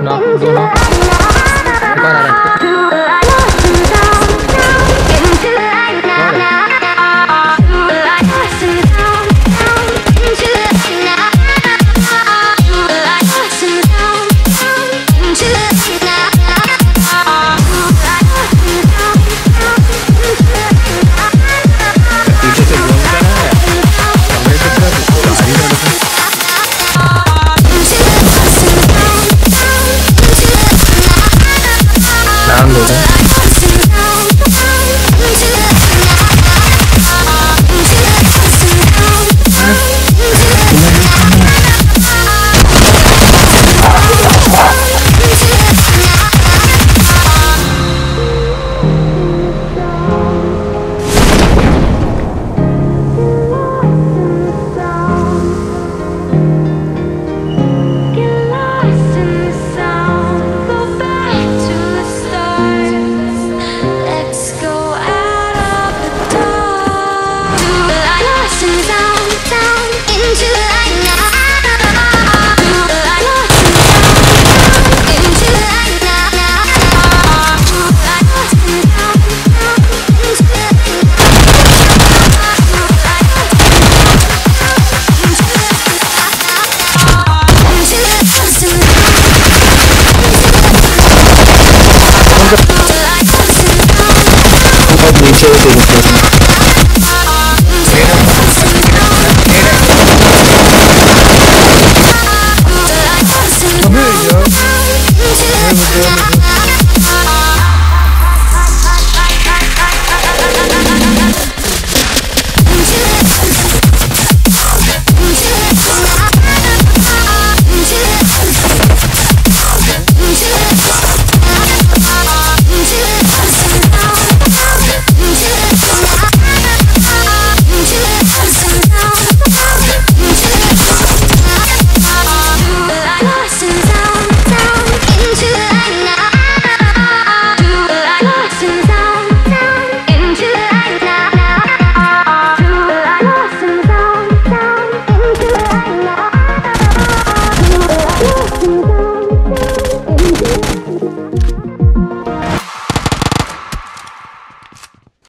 Next,